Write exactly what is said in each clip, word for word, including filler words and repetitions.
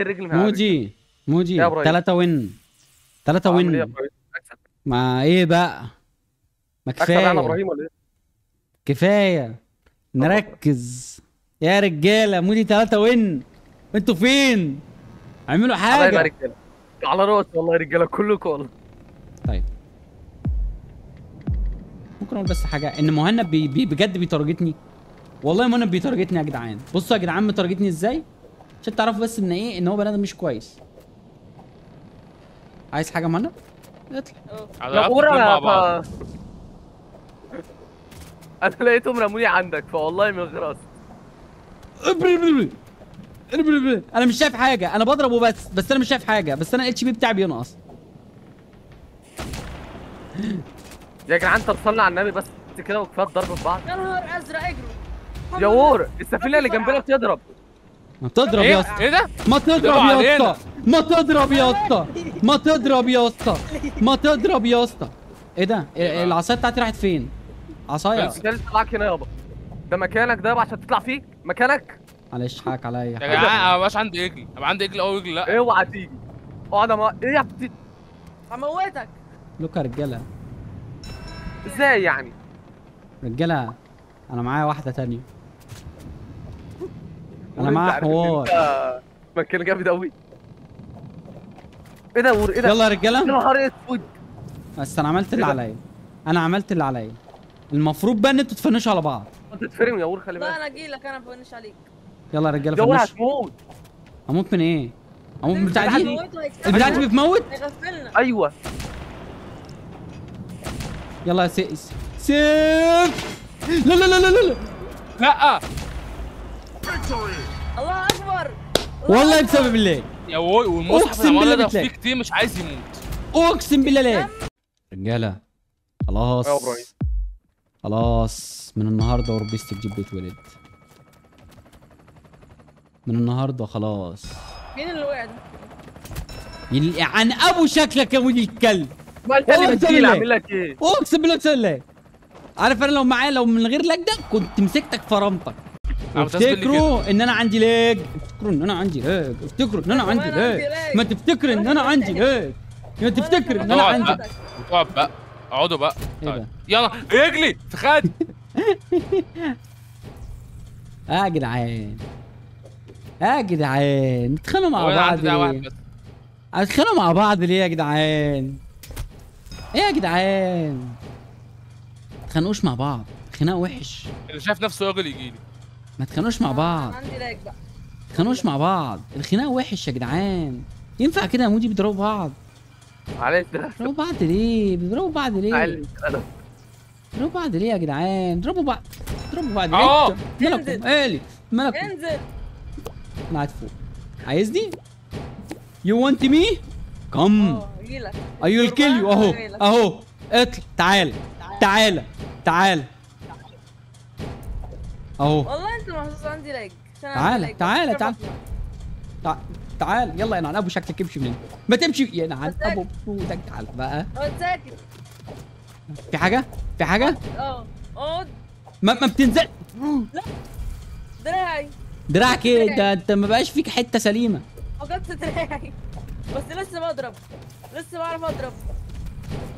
الرجل معاك. موجي موجي ثلاثة وين ثلاثة وين ما ايه بقى؟ ما كفاية انا ابراهيم ولا ايه؟ كفاية نركز يا رجالة. مودي ثلاثة وين، انتوا فين؟ اعملوا حاجة على رجالة، على راسي والله يا رجالة كلكم والله. طيب ممكن اقول بس حاجة، ان مهند بي بي بجد بيتارجتني والله. مهند بيتارجتني يا جدعان. بصوا يا جدعان بيتارجتني ازاي؟ عشان تعرفوا بس ان ايه، ان هو بني ادم مش كويس. عايز حاجة يا مهند؟ اطلع. لا ورا انا لقيتهم رموني عندك، فوالله من غير قصد. انا مش شايف حاجه، انا بضربه بس بس انا مش شايف حاجه، بس انا الاتش بي بتاعي بينقص. يا جدعان طب صلي على النبي بس كده وكفايه الضرب في بعض. يا نهار ازرق اجروا. يا ور السفينه اللي جنبنا بتضرب. ما تضرب يا اسطى. ايه ده؟ ما تضرب يا اسطى، ما تضرب يا اسطى، ما تضرب يا اسطى، ما تضرب يا اسطى. ايه ده؟ العصايه بتاعتي راحت فين؟ عصايه بس ده طلعك هنا يابا. ده مكانك ده يابا عشان تطلع فيه، مكانك. معلش حقك عليا يا جدعان. انا مبقاش عندي رجل، هبقى عندي رجل او رجل لا. اوعى تيجي اقعد. ايه يا بت هموتك لوك يا رجاله. ازاي يعني؟ رجاله انا معايا واحده ثانيه. انا معايا حوار مكان جامد قوي. ايه ده ور ايه ده؟ يلا يا رجاله. يا نهار اسود. بس انا عملت اللي عليا، انا عملت اللي عليا. المفروض بقى ان انتوا تفنشوا على بعض. انت تتفرم يا ور خلي بالك. لا انا اجيلك، انا بفنش عليك. يلا يا رجاله فنش. يا ور هتموت. هموت من ايه؟ هموت من بتاعتي دي؟ البتاعة دي بتموت؟ هيغفلنا. ايوه يلا يا سيف. سيف لا لا لا لا لا لا. الله اكبر والله بسبب الله يا وي. والمصحف اللي ده فيه كتير مش عايز يموت، اقسم بالله. لا رجاله خلاص خلاص، من النهارده وربيست تجيب بيت ولد. من النهارده خلاص. مين اللي وقع ده؟ عن ابو شكلك يا ولد الكلب. اعمل لك ايه؟ اقسم بالله بسبب الله. عارف انا لو معايا، لو من غير لك ده كنت مسكتك فرمتك. افتكروا ان انا عندي ليج، افتكروا ان انا عندي ليج، افتكروا ان انا عندي ليج، ما تفتكر ان انا عندي ليج، ما تفتكر ان انا عندي. اقعد بقى، اقعدوا بقى. طيب يلا رجلي في خدي. اه جدعان اه جدعان اتخانقوا مع بعض ليه؟ اتخانقوا مع بعض ليه يا جدعان؟ ايه يا جدعان؟ ما تخانقوش مع بعض، خناق وحش. اللي شايف نفسه راجل يجي لي. ما تخانقوش مع بعض، ما تخانقوش مع بعض، الخناق وحش يا جدعان. ينفع كده يا مودي؟ بيضربوا بعض. معلش بيضربوا بعض ليه؟ بيضربوا بعض ليه؟ معلش بيضربوا بعض ليه يا جدعان؟ اضربوا بعض، اضربوا بعض ليه؟ اه مالكم؟ الي مالكم؟ انزل. انا قاعد فوق. عايزني؟ يو وانت مي؟ كم؟ اه هجيلك. اي ويل كيل يو. اهو اهو اطلع. تعالى تعالى تعالى اهو. والله انت محظوظ عندي لاج. تعالى تعالى تعالى تعالى يلا يا نعم ابو شكلك. امشي من هنا، ما تمشي يا نعم ابو بوتك. تعالى بقى ساكت. في حاجه في حاجه اه اقعد. ما ما بتنزل لا دراعي دراعك ايه ده؟ انت ما بقاش فيك حته سليمه. فقدت دراعي بس لسه بضرب، لسه بعرف اضرب،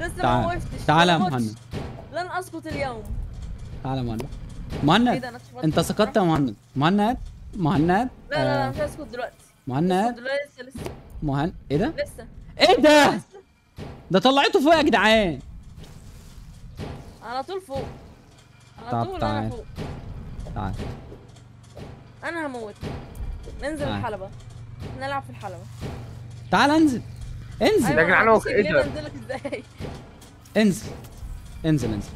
لسه ما وقفتش. تعالى يا مهند، لن اسقط اليوم. تعالى يا مهند. مهند انت سقطت يا مهند. مهند مهند لا لا لا مش هسكت دلوقتي. مهند لسه لسه مهند. ايه ده؟ لسه ايه ده؟ لسه. ده طلعته فوق يا جدعان، على طول فوق، على طول انا فوق. تعال انا هموت. ننزل تعال. الحلبة نلعب في الحلبة. تعال انزل انزل يا جدعان. هو ايه ده؟ انزلك ازاي؟ انزل انزل انزل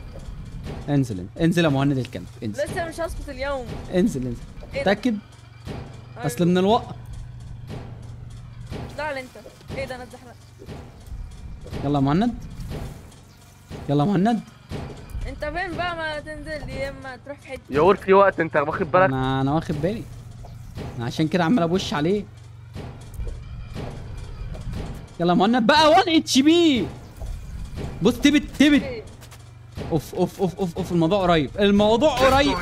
انزل انزل يا مهند الكلب. انزل لسه مش هسقط اليوم. انزل انزل. متأكد؟ إيه اصل من الوقت. زعل انت. ايه ده انا اتزحلقت. يلا يا مهند يلا يا مهند. انت فين بقى؟ ما تنزل لي يا اما تروح في حته. يا ور في وقت انت واخد بالك؟ انا انا واخد بالي، انا عشان كده عمال ابوش عليه. يلا يا مهند بقى. واحد اتش بي. بص تبت تبت. إيه؟ اوف اوف اوف اوف اوف. الموضوع قريب، الموضوع قريب.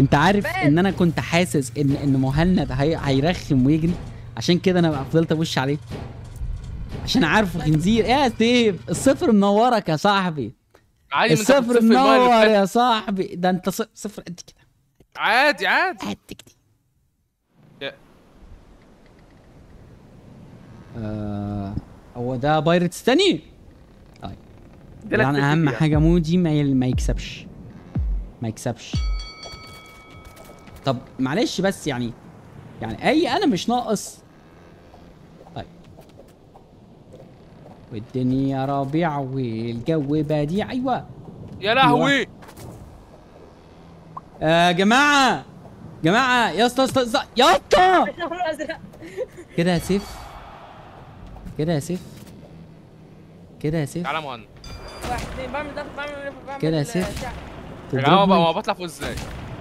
انت عارف ان انا كنت حاسس ان ان مهند هي... هيرخم ويجري، عشان كده انا فضلت ابوش عليه عشان عارفه خنزير. يا سيف الصفر منورك يا صاحبي، عادي الصفر منور يا صاحبي، ده انت صفر قد كده عادي عادي قد كده. آه... هو ده بايرتس تاني؟ طيب يعني اهم حاجه مودي ما, ي... ما يكسبش ما يكسبش. طب معلش بس يعني يعني اي انا مش ناقص. طيب والدنيا ربيع والجو بديع. ايوه يا لهوي. آه جماعه جماعه يا اسطى يا اسطى كده يا سيف كده يا سيف كده يا سيف تعالى مهند واحد اثنين بعمل ضغط بعمل بعمل كده يا سيف. يا جماعه ما بطلع فوق ازاي؟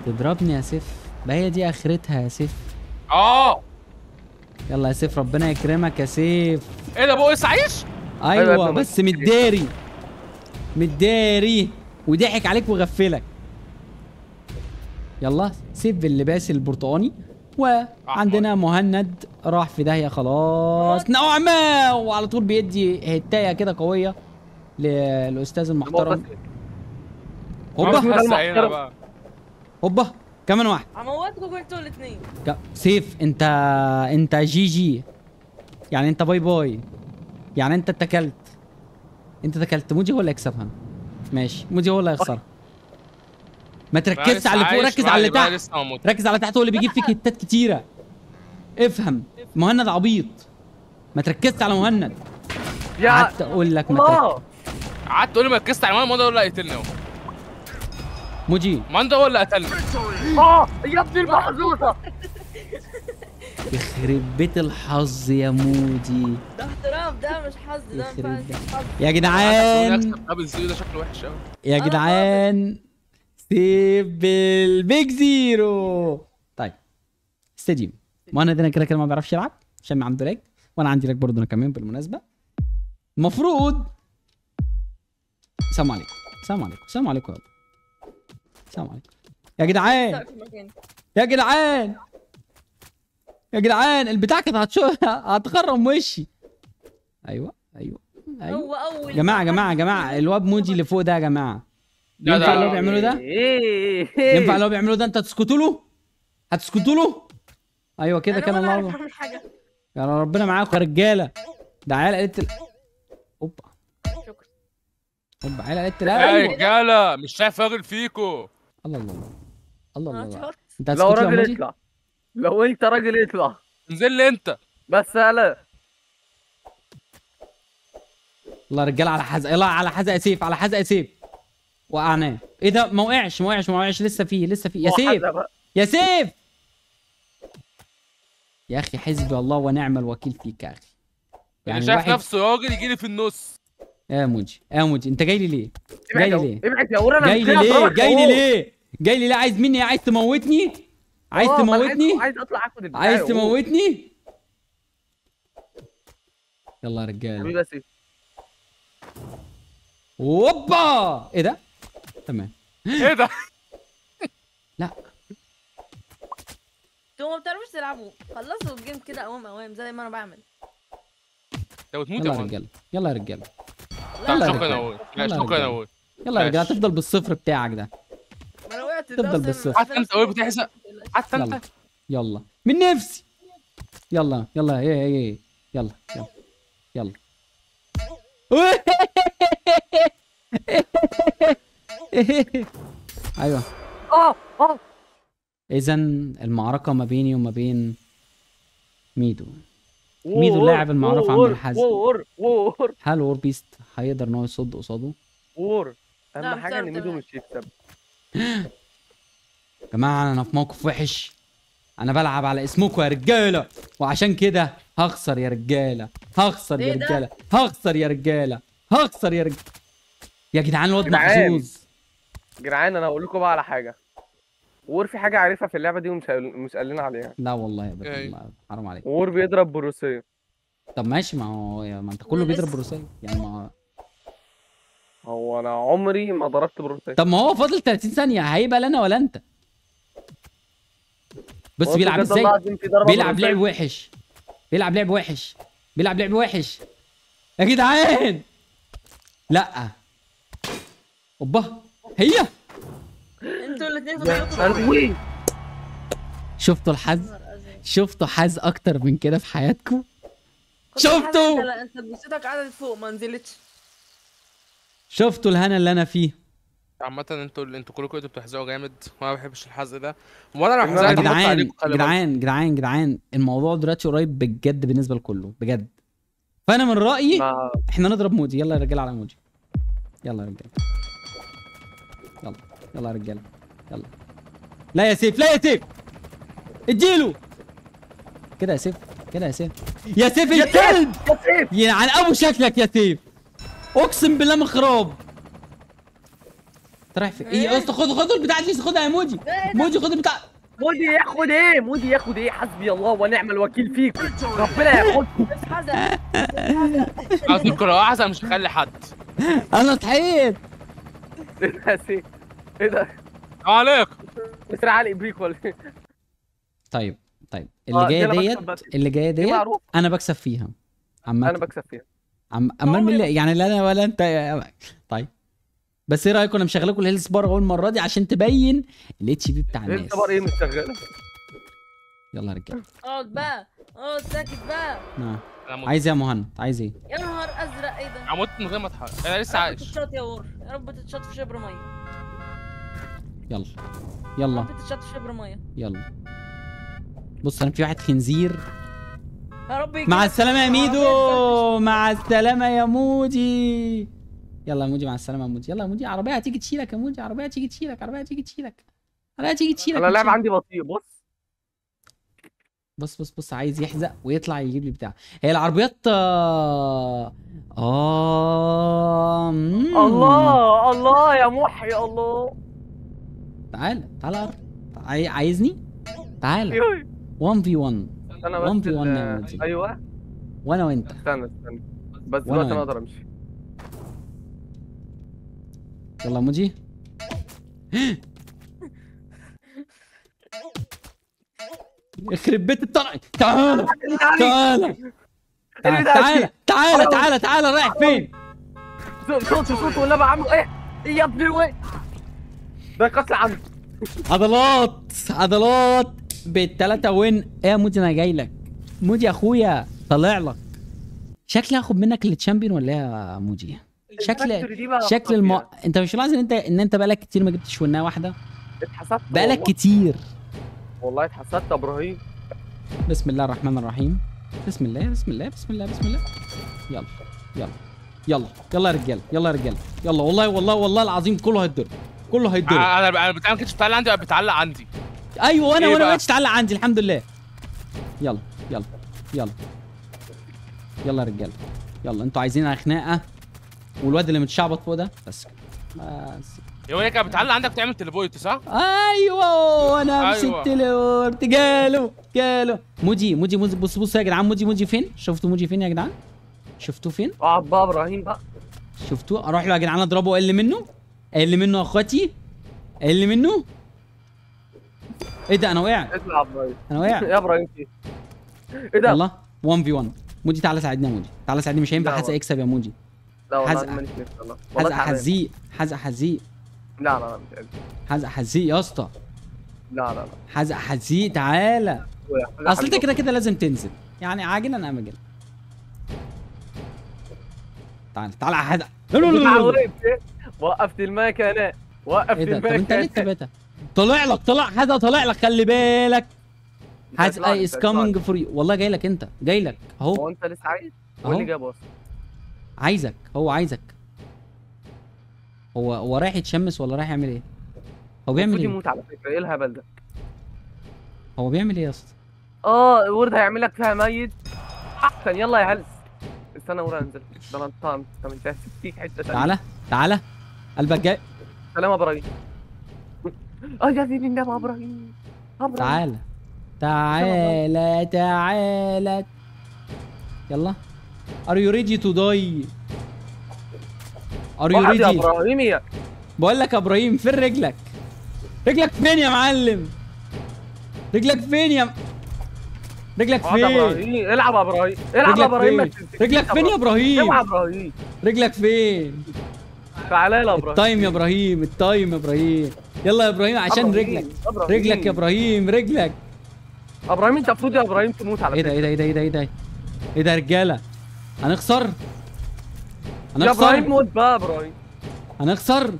تضربني يا سيف، ما هي دي اخرتها يا سيف. اه يلا يا سيف ربنا يكرمك يا سيف. ايه ده بقى لسه عايش؟ ايوه بس متداري متداري وضحك عليك وغفلك. يلا سيف باللباس البرتقاني، وعندنا مهند راح في داهيه خلاص نوعا ما، وعلى طول بيدي هتايه كده قويه للاستاذ المحترم. هوبا هوبا كمان واحد هموتكم انتوا الاثنين. سيف انت انت جي جي يعني، انت باي باي يعني، انت اتكلت انت اتكلت. مودي هو اللي هيكسبها. ماشي مودي هو اللي هيخسرها. ما تركزش على اللي فوق، ركز على اللي تحت، ركز على تحت، هو اللي بيجيب فيك هتات كتيره. افهم مهند عبيط، ما تركزش على مهند. قعدت اقول لك ما تركزش، قعدت تقول لي ما تركزش على مهند. مهند هو اللي هيقتلني اهو. موجي مهند هو اللي قتلني. اه يا ابني المحظوظه يخرب بيت الحظ يا مودي. ده احترام، ده مش حظ، ده ما ينفعش حظ يا جدعان. ده شكله وحش قوي يا جدعان. سيف بالبيج زيرو. طيب استديم مهند هنا كده كده ما بيعرفش يلعب عشان عنده لاج، وانا عندي لاج برضه انا كمان بالمناسبه. المفروض السلام عليكم السلام عليكم السلام عليكم يلا السلام عليكم يا جدعان يا جدعان يا جدعان. البتاع كانت هتشوف هتخرم وشي. ايوه ايوه ايوه هو اول جماعه جماعه جماعه الواد مودي اللي فوق ده يا جماعه، ينفع اللي هو بيعمله ده؟ ينفع اللي هو بيعمله ده؟ انت هتسكتوا له؟ هتسكتوا له؟ ايوه كده كده. الله يرحمه يا ربنا معاكم يا رجاله. ده عيال قالت ال... اوبا شكرا. اوبا عيال قالت ال... يا رجاله مش شايف راجل فيكم. الله الله الله الله. انت لو راجل اطلع، لو انت راجل اطلع، انزل لي انت بس. يلا الله يا رجاله على حزق، يلا على حزق سيف، على حزق سيف. وقعناه. ايه ده؟ ما وقعش ما وقعش ما وقعش لسه فيه لسه فيه. يا سيف يا سيف يا اخي حسبي الله ونعم الوكيل فيك يا اخي. يعني شايف واحد... نفسه راجل يجي لي في النص. يا مودي يا مودي انت جاي لي ليه؟ جاي لي ليه؟ ابعد يا ورا. انا جاي لي ليه؟ جاي لي ليه؟ جاي لي ليه؟ عايز مني؟ عايز تموتني؟ عايز تموتني؟ عايز اطلع اخد البدايه. عايز تموتني؟ يلا يا رجاله حبيبي يا سيف. اوبا ايه ده؟ تمام ايه ده؟ لا انتوا ما بتعرفوش تلعبوا، خلصوا الجيم كده اوام اوام زي ما انا بعمل. لو تموت يا رجاله يلا يا رجاله يلا يا رجاله يلا يا رجاله. تفضل بالصفر بتاعك ده، ما انا وقعت، تفضل بالصفر حتى انت قوي بتحزق حتى انت. يلا من نفسي يلا يلا ايه ايه يلا يلا يلا. ايوه اه اه اذا المعركه ما بيني وما بين ميدو. ميدو لاعب المعركه عمرو الحزم. هل وور بيست هيقدر ان هو يصد قصاده؟ وور اهم حاجه ان ميدو مش يكسب. يا جماعه انا في موقف وحش، انا بلعب على اسمكم يا رجاله، وعشان كده هخسر يا رجاله هخسر يا رجاله هخسر يا رجاله هخسر يا رجاله. يا جدعان الواد محظوظ. جدعان انا هقول لكم بقى على حاجه، وور في حاجه عارفها في اللعبه دي ومش مش قال لنا عليها. لا والله يا ابني حرام عليك. وور بيضرب بروسيه. طب ماشي، ما هو ما انت كله بيضرب بروسيه يعني. ما هو انا عمري ما ضربت بروسيه. طب ما هو فاضل ثلاثين ثانيه هيبقى لا انا ولا انت. بص بيلعب ازاي، بيلعب لعب وحش، بيلعب لعب وحش، بيلعب لعب وحش يا جدعان. لا اوبا هي انتوا الاثنين في. شفتوا الحظ، شفتوا حظ اكتر من كده في حياتكم؟ شفتوا؟ لا انت بصيتك قعدت فوق ما نزلتش. شفتوا الهنا اللي انا فيه؟ عامة انتوا انتوا كلكم كنتوا بتحزقوا جامد وانا ما بحبش الحزق ده. وانا لو حزقت عليكم جدعان جدعان جدعان جدعان الموضوع دلوقتي قريب بجد بالنسبه لكله بجد. فانا من رايي ما... احنا نضرب موجي. يلا يا رجاله على موجي. يلا يا رجاله. يلا يلا يا رجاله. يلا. لا يا سيف، لا يا سيف. اديله. كده يا سيف، كده يا سيف. يا سيف الكلب. يا سيف. يعني ابو شكلك يا سيف. اقسم بالله من خراب. رايح فين؟ ايه يا اسطى؟ خد خد البتاع دي، خدها يا مودي. مودي خد البتاع. مودي ياخد ايه؟ مودي ياخد ايه؟ حسبي الله ونعم الوكيل فيكم. ربنا ياخدكم. اصل الكره حسن مش هخلي حد. انا صحيت. ايه ده يا سيف؟ ايه ده؟ عليك. مصر علق بيك ولا ايه؟ طيب طيب اللي جايه ديت اللي جايه ديت انا بكسب فيها. عمال انا بكسب فيها. عمال يعني لا انا ولا انت. طيب بس ايه رايكم انا مشغلكوا الهيلث بار اهو المره دي عشان تبين الاتش بي بتاع الناس. الهيلث بار ايه مشغله؟ يلا يا رجاله اقعد بقى، اقعد ساكت بقى. اه عايز ايه يا مهند؟ عايز ايه؟ يا نهار ازرق ايه ده؟ عمت من غير ما اتحرك، انا لسه عايش. تتشاط يا ور، يا رب تتشاط في شبر ميه. يلا يلا. يا رب تتشاط في شبر ميه. يلا. بص انا في واحد خنزير. يا رب مع السلامه يا ميدو، مع السلامه يا مودي. يلا يا مودي مع السلامة يا مودي، يلا يا مودي. عربية هتيجي تشيلك يا مودي، عربية هتيجي تشيلك، عربية هتيجي تشيلك، عربية هتيجي تشيلك. انا اللعب عندي بطيء. بص بص بص بص عايز يحزق ويطلع يجيب لي بتاع. هي العربيات اه اه الله الله يا محي الله. تعالى تعالى عاي... عايزني؟ تعالى واحد في واحد واحد في واحد يا مودي. ايوه وانا وانت. استنى استنى بس دلوقتي انا اقدر امشي. يلا موجي. يخرب بيت الطرق. تعالى تعالى تعالى تعالى تعالى تعالى. رايح فين؟ صوت صوت والنبي عامل ايه؟ ايه يا ابني وين؟ ده قتل عمد. عضلات عضلات بالثلاثة وين؟ ايه يا موجي انا جاي لك. موجي يا اخويا طالع لك. شكلي هاخد منك التشامبيون ولا ايه يا موجي؟ شكل شكل الم... انت مش لاحظ ان انت ان انت بقالك كتير ما جبتش وناه واحده؟ اتحسدت بقالك كتير والله. اتحسدت يا ابراهيم. بسم الله الرحمن الرحيم. بسم الله بسم الله بسم الله بسم الله. يلا يلا يلا يلا يا رجاله، يلا يا رجاله، يلا. والله والله والله العظيم كله هيتضرب، كله هيتضرب. انا انا ما كنتش بتعلق عندي، بقت بتعلق عندي. ايوه وانا إيه وانا ما بقتش تعلق عندي الحمد لله. يلا يلا يلا يلا يا رجاله. يلا انتوا عايزين خناقه والواد اللي متشعبط فوق ده بس كده. بس يا ويلك بتعلق عندك بتعمل تليبورت صح؟ ايوه انا مسكت أيوة. تليبورت جاله جاله. مودي مودي مودي بص بص يا جدعان. مودي مودي فين؟ شفتوا مودي فين يا جدعان؟ شفتوه فين؟ اقعد بقى ابراهيم بقى. شفتوه؟ اروح له يا جدعان اضربه واقل منه؟ اقل منه يا اخواتي؟ اقل منه؟ ايه ده انا وقعت؟ اطلع يا ابراهيم. انا وقعت يا ابراهيم. ايه ده؟ والله واحد في واحد. مودي تعالى ساعدني يا مودي، تعالى ساعدني. مش هينفع حد يكسب يا مودي. لا والله حزق حزق حزيق حزق حزيق. لا لا لا مش قادر. حزق حزيق يا اسطى. لا لا لا حزق حزيق. تعالى اصل انت كده كده لازم تنزل يعني عاجلا ام اجلا. تعالى تعالى على حزق. وقفت المايك انا، وقفت المايك. طب انت ليه ثابتها؟ طلع لك طلع حزق طلع لك. خلي بالك حزق از كامينج فور يو. والله جاي لك انت، جاي لك اهو. هو انت لسه عايز؟ هو اللي جابه اصلا عايزك، هو عايزك. هو هو رايح يتشمس ولا رايح يعمل ايه؟ هو بيعمل ايه؟ يموت على فكره. ايه الهبل ده؟ هو بيعمل ايه يا اسطى؟ اه ورد هيعمل لك فيها ميت احسن. يلا يا هلس استنى ورا انزل. ده انا طعم انت مش هسيب فيك حته ثانيه. تعالى تعالى قلبك جاي. سلام يا ابراهيم. اه يا دي النبي يا ابراهيم. تعالى تعالى تعالى. يلا Are you ready to die? Are you ready؟ يا ابراهيم يا بقول لك يا ابراهيم فين رجلك؟ رجلك فين يا معلم؟ رجلك فين يا م... رجلك فين؟ العب يا ابراهيم، العب يا ابراهيم، رجلك فين يا ابراهيم؟ العب يا ابراهيم، رجلك فين؟ تعالى يا ابراهيم، التايم يا ابراهيم، التايم يا ابراهيم، يلا يا ابراهيم عشان رجلك، رجلك يا ابراهيم، رجلك ابراهيم، انت المفروض يا ابراهيم تموت على فكره. ايه ده ايه ده ايه ده ايه ده ايه ده يا رجاله؟ هنخسر؟ هنخسر؟ يا ابراهيم موت بقى يا ابراهيم. هنخسر؟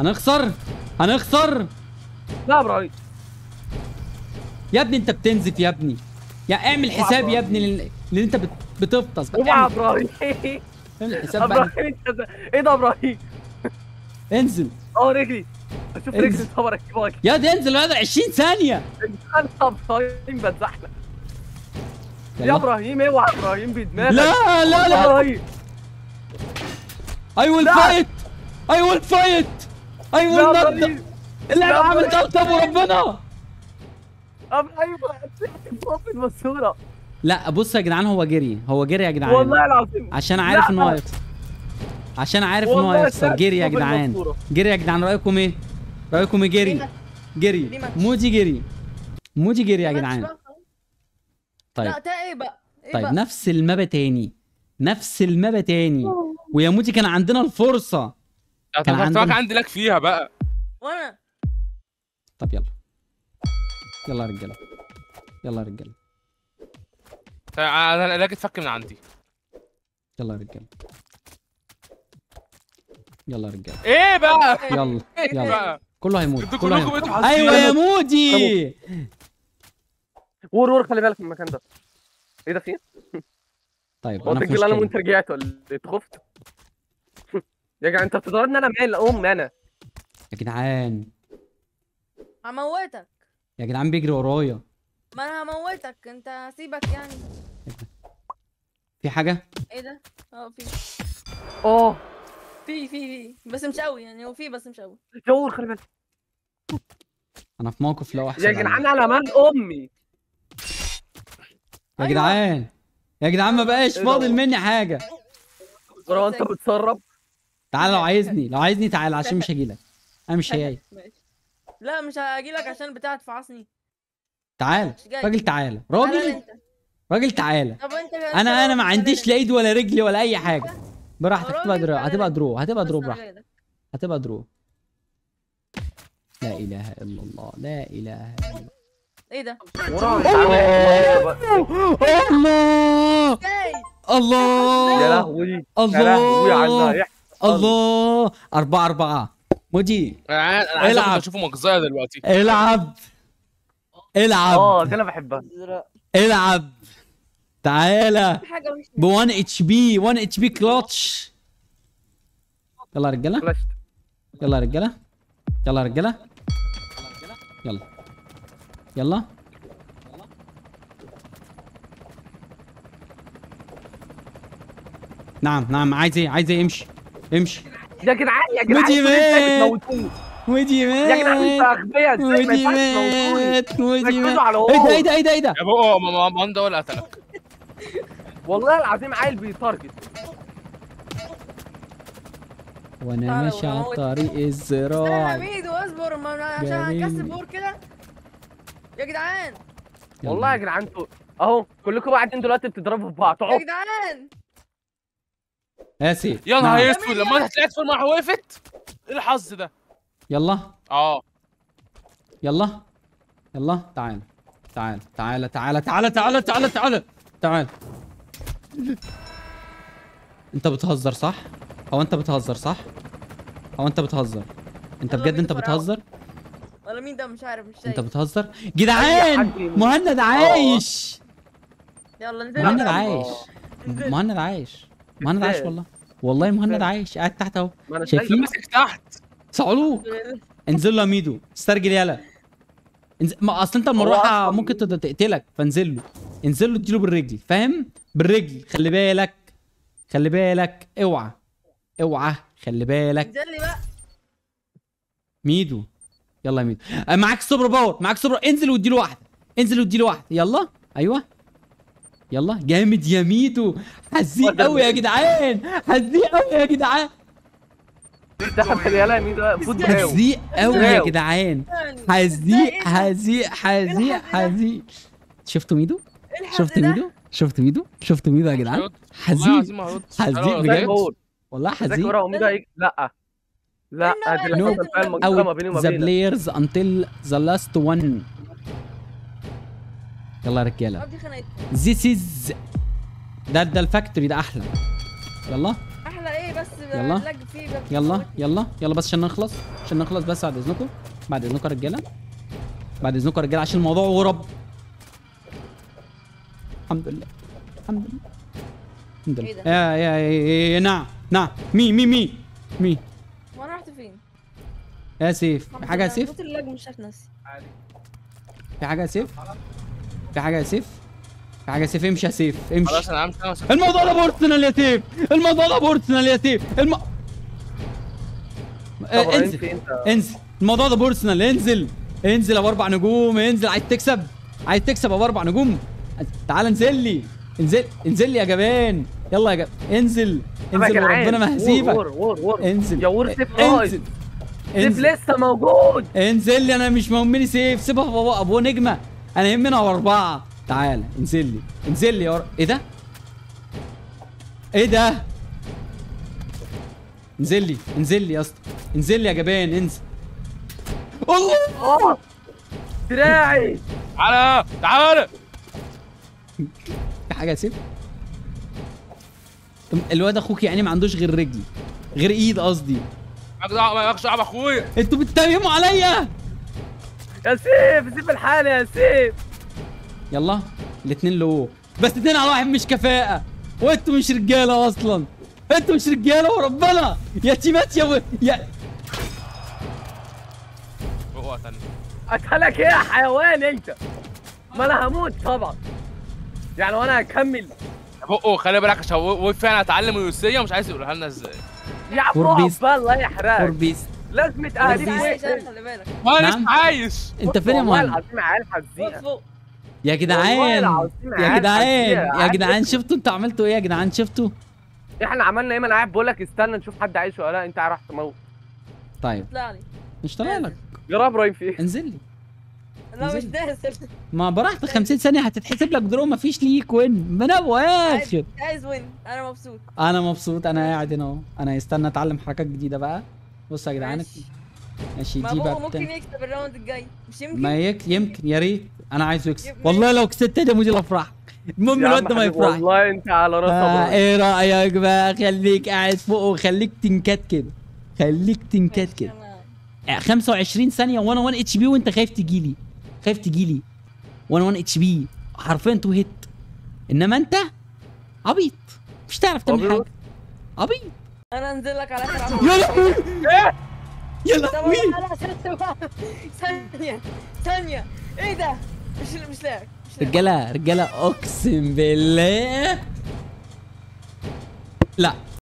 هنخسر؟ هنخسر؟ لا يا ابراهيم يا ابني انت بتنزف يا ابني، يا اعمل حساب يا ابني اللي انت بتفطس. اوعى يا ابراهيم اعمل حساب بقى ابراهيم. ايه ده يا ابراهيم؟ انزل اه رجلي، اشوف رجلي صبرك كده يا دي، انزل يا ده عشرين ثانية. انا ابراهيم بتزحلق يا ابراهيم، اوعى يا ابراهيم بدماغك. لا لا لا ابراهيم، اي ويل فايت، اي ويل فايت، اي ويل نط. اللعبة عملت قلطة وربنا. ايوه بتقف الماسوره. لا بص يا جدعان، هو جري، هو جري يا جدعان والله العظيم، عشان عارف ان هو هيخسر، عشان عارف ان هو هيخسر. جري يا جدعان، جري يا جدعان. رايكم ايه؟ رايكم ايه؟ جري جري مودي، جري مودي، جري يا جدعان. طيب لا ده ايه بقى؟ طيب نفس المابا تاني، نفس المابا تاني. ويا مودي كان عندنا الفرصه، كان عندنا عندي لك فيها بقى وانا. طب يلا يلا يا رجاله، يلا يا رجاله، انا لاقي تفك من عندي. يلا يا رجاله، يلا يا رجاله. ايه بقى؟ يلا يلا، كله هيموت، كله هيموت. ايوه يا مودي، ور ور، خلي بالك من المكان ده. ايه ده فين؟ طيب انا في انا وانت رجعت ولا اتخفت؟ يا جدعان انت بتضربني انا معايا الام انا يا جدعان. هموتك يا جدعان، بيجري ورايا. ما انا هموتك انت، هسيبك يعني. في حاجة؟ ايه ده؟ اه في اه في في في بس مش قوي يعني، هو في بس مش قوي. جور خلي بالك، انا في موقف لو احسن يا جدعان، على مال امي يا جدعان. يا جدعان ما بقاش فاضل مني حاجة. هو انت بتسرب؟ تعال لو عايزني، لو عايزني تعال، عشان مش هجيلك، انا مش جاي. لا مش هاجيلك عشان بتاع تفعصني. تعال راجل، تعالى راجل، راجل تعالى. طب انت انا انا ما عنديش لا ايد ولا رجلي ولا اي حاجه. براحتك، هتبقى درو، هتبقى درو، هتبقى درو براحتك، هتبقى درو. لا اله الا الله، لا اله الا الله. ايه ده؟ الله الله يا لهوي، الله الله. أربعة أربعة مودي، انا عايز اشوفه مجزيه دلوقتي. العب العب، اه دي انا بحبها. العب تعالى ب واحد اتش بي، واحد اتش بي كلاتش. يلا يا رجاله، يلا يا رجاله، يلا يا رجاله، يلا يلا نعم نعم. عايز ايه؟ عايز ايه؟ امشي امشي يا جدعان، يا جدعان مودي مات، مودي مات يا جدعان، انت اغبياء ازاي، ما ينفعش تموتوني. ركزوا على هو. ايه ده ايه ده ايه ده يا بابا؟ مامان ده هو اللي قتلك والله العظيم، عيل بيتارجت. وانا ماشي على الطريق الزراعي. استنى يا ميدو اصبر، عشان هنكسب بور كده يا جدعان. والله يا جدعان انتوا اهو كلكم قاعدين دلوقتي بتضربوا في بعض يا جدعان. اسف يا نهار اسود، لما انا طلعت في المرة وقفت. ايه الحظ ده؟ يلا اه يلا يلا، تعال تعال تعال تعال تعال تعال تعال تعال تعال. انت بتهزر صح؟ هو انت بتهزر صح؟ هو انت بتهزر؟ انت بجد انت بتهزر؟ ولا مين ده؟ مش عارف، مش شايف. انت بتهزر؟ جدعان مهند عايش. يلا نزل. مهند عايش، مهند عايش، مهند عايش والله، والله مهند عايش قاعد تحت اهو. شايفين؟ ماسك تحت صعلوك. انزل له يا ميدو، استرجل يالا. انزل... ما اصل انت المروحه ممكن تقتلك، فانزل له، انزل له اديله بالرجل، فاهم؟ بالرجل، خلي بالك، خلي بالك، اوعى اوعى، خلي بالك. انزل لي بقى ميدو، يلا يا ميدو، معاك سوبر باور، معاك سوبر، انزل واديله واحده، انزل واديله واحده، يلا ايوه يلا. جامد يا ميدو، حزين قوي يا جدعان، حزين قوي يا جدعان. ده حتى اليلا مين ده فوت هزيق قوي يا جدعان. هزيق هزيق هزيق هزيق. شفتوا ميدو؟ شفت ميدو؟ شفت ميدو؟ شفت ميدو يا جدعان؟ هزيق هزيق بجد والله هزيق. لا لا دي الفعل ما بيني وما بينك. ذا بلايرز انتل ذا لاست وان. يلا يا رجاله. ذيس از ده ده الفاكتوري ده احلى. يلا. احلى ايه بس يلا يلا يلا يلا بس عشان نخلص عشان نخلص بس بعد اذنكم بعد اذنكم يا رجاله. بعد اذنكم يا رجاله عشان الموضوع غرب. الحمد لله الحمد لله الحمد لله. يا يا يا نعم نعم مي مي مي مي. وانا رحت فين؟ يا سيف في حاجة يا سيف؟ مش عارف نفسي. في حاجة يا سيف؟ في حاجة يا سيف؟ في حاجة يا سيف امشي يا سيف امشي. خلاص انا همشي انا وسيف. الموضوع ده بورسنال يا سيف، الموضوع ده بورسنال يا سيف، الم... آه انزل انزل، الموضوع ده بورسنال انزل انزل ابو اربع نجوم انزل. عايز تكسب؟ عايز تكسب ابو اربع نجوم؟ تعال انزل لي انزل انزل لي يا جبان. يلا يا جبان انزل انزل وربنا ما هسيبك. انزل يا ور سيف انزل. سيف لسه موجود. انزل لي انا مش مهمني سيف، سيبها بابا ابو نجمه انا يهمني ابو اربعه. تعالى انزل لي انزل لي يا ور. ايه ده؟ ايه ده؟ انزل لي انزل لي يا اسطى انزل لي يا جبان انزل. الله دراعي تعالى تعالى. في حاجه يا سيف؟ الواد اخوك يعني ما عندوش غير رجل غير ايد قصدي. مالكش دعوه باخويا. انتوا بتتهموا عليا يا سيف. سيب الحال يا سيف. يلا الاثنين لو بس اثنين على واحد مش كفاءه. وانتوا مش رجاله اصلا انتوا مش رجاله وربنا يا تيمات يا و... يا اوعى تاني اتهلك ايه يا حيوان انت؟ ما انا هموت طبعا يعني وانا هكمل. بقه خلي بالك عشان وقف فعلا هتعلم الوصيه ومش عايز يقولها لنا ازاي. يا عم الله يحرقك لازم تقعدي عايش. خلي بالك انا مش عايش. انت فين يا معلم؟ والله العظيم عيال حزينه يا جدعان يا جدعان يا جدعان. شفتوا انتوا عملتوا ايه يا جدعان؟ شفتوا احنا عملنا ايه؟ ما انا قاعد بقول لك استنى نشوف حد عايش ولا لا. انت راح تموت. طيب مش طالع لك جرى ابراهيم فيه. انزل لي لا مش داخل. ما براحتك خمسين ثانية هتتحسب لك درو. مفيش ليك وين من اواخر. عايز وين؟ انا مبسوط انا مبسوط انا قاعد هنا اهو. انا استنى اتعلم حركات جديدة بقى. بص يا جدعان ماشي دي بقى ممكن يكسب الراوند الجاي. مش يمكن ما يك... يمكن يا ريت. انا عايزه يكسب والله. لو كسبت ده مودي الافراح. المهم الواد ما يفرحش والله. انت على راسك. ايه رايك بقى؟ خليك قاعد فوق وخليك تنكات كده خليك تنكات كده. خمسة وعشرين ثانية وانا واحد اتش بي وانت خايف تجيلي خايف تجيلي. وانا واحد اتش بي حرفيا تو هيت. انما انت عبيط مش هتعرف تعمل حاجه. عبيط انا انزل لك على اخر عمرك. يا لهوي يا لهوي ثانيه ثانيه. ايه ده؟ مش مش لاعب رجاله رجاله اقسم بالله. لا